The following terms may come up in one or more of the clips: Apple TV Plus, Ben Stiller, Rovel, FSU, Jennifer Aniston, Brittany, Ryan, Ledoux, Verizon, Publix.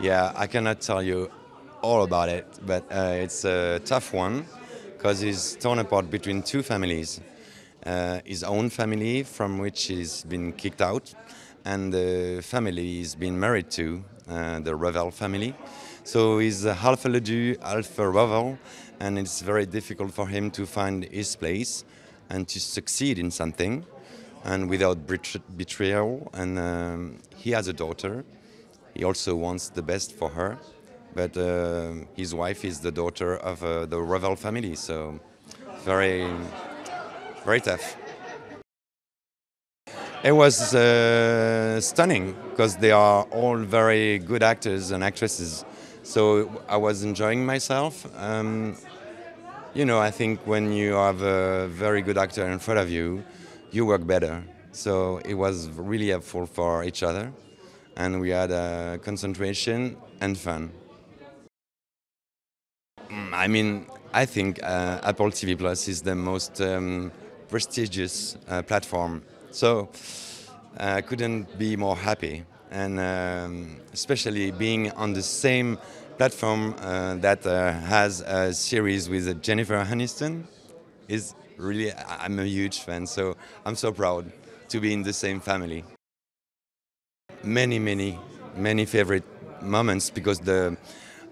Yeah, I cannot tell you all about it, but it's a tough one because he's torn apart between two families. His own family, from which he's been kicked out, and the family he's been married to, the Rovel family. So he's half a Ledoux, half a Rovel, and it's very difficult for him to find his place and to succeed in something, and without betrayal. And he has a daughter. He also wants the best for her, but his wife is the daughter of the Rovel family, so very, very tough. It was stunning, because they are all very good actors and actresses, so I was enjoying myself. You know, I think when you have a very good actor in front of you, you work better. So it was really helpful for each other, and we had concentration and fun. I mean, I think Apple TV Plus is the most prestigious platform. So I couldn't be more happy, and especially being on the same platform that has a series with Jennifer Aniston is really, I'm a huge fan, so I'm so proud to be in the same family. Many, many, many favorite moments, because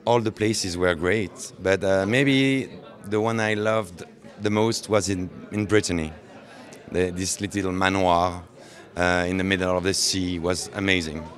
all the places were great, but maybe the one I loved the most was in Brittany. This little manoir in the middle of the sea was amazing.